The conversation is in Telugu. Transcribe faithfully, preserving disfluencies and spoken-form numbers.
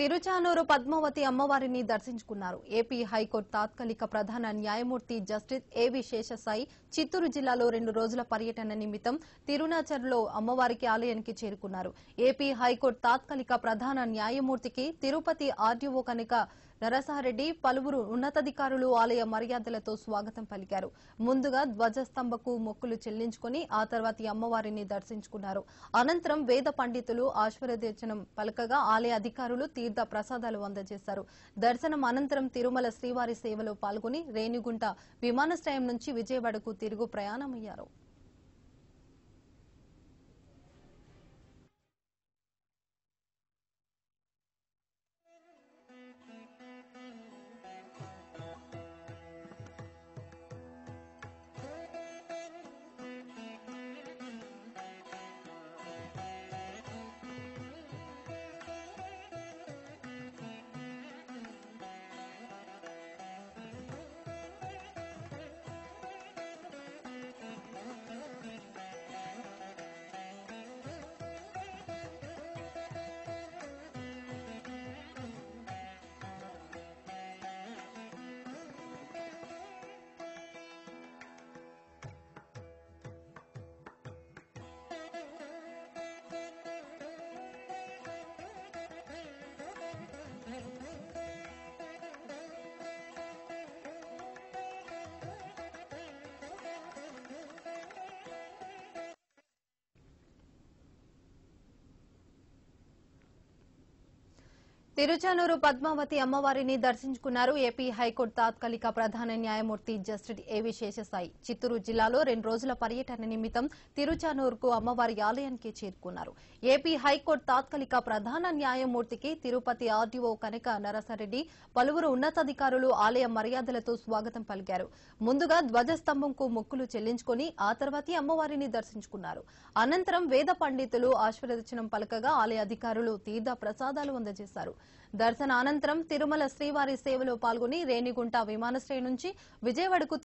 తిరుచానూరు పద్మావతి అమ్మవారిని దర్శించుకున్నారు. ఏపీ హైకోర్టు తాత్కాలిక ప్రధాన న్యాయమూర్తి జస్టిస్ ఏవి శేష సాయి చిత్తూరు జిల్లాలో రెండు రోజుల పర్యటన నిమిత్తం తిరునాచర్లో అమ్మవారికి ఆలయానికి చేరుకున్నారు. ఏపీ హైకోర్టు తాత్కాలిక ప్రధాన న్యాయమూర్తికి తిరుపతి ఆర్డీఓ కనుక నరసారెడ్డి పలువురు ఉన్నతాధికారులు ఆలయ మర్యాదలతో స్వాగతం పలికారు. ముందుగా ధ్వజస్తంభకు మొక్కులు చెల్లించుకుని ఆ తర్వాత అమ్మవారిని దర్శించుకున్నారు. అనంతరం వేద పండితులు ఆశీర్వచనం పలకగా ఆలయ అధికారులు తీర్థ ప్రసాదాలు అందజేశారు. దర్శనం అనంతరం తిరుమల శ్రీవారి సేవలో పాల్గొని రేణిగుంట విమానాశ్రయం నుంచి విజయవాడకు తిరుగు ప్రయాణమయ్యారు. తిరుచానూరు పద్మావతి అమ్మవారిని దర్శించుకున్నారు. ఏపీ హైకోర్టు తాత్కాలిక ప్రధాన న్యాయమూర్తి జస్టిస్ ఏవి శేష సాయి చిత్తూరు జిల్లాలో రెండు రోజుల పర్యటన నిమిత్తం తిరుచానూరుకు అమ్మవారి ఆలయానికి చేరుకున్నారు. ఏపీ హైకోర్టు తాత్కాలిక ప్రధాన న్యాయమూర్తికి తిరుపతి ఆర్డీఓ కనక నరసారెడ్డి పలువురు ఉన్నతాధికారులు ఆలయ మర్యాదలతో స్వాగతం పలికారు. ముందుగా ధ్వజస్తంభంకు మొక్కులు చెల్లించుకుని ఆ తర్వాత అమ్మవారిని దర్శించుకున్నారు. అనంతరం వేద పండితులు ఆశీర్వచనం పలకగా ఆలయ అధికారులు తీర్థ ప్రసాదాలు అందజేశారు. దర్శనానంతరం తిరుమల శ్రీవారి సేవలో పాల్గొని రేణిగుంట విమానాశ్రయం నుంచి విజయవాడకు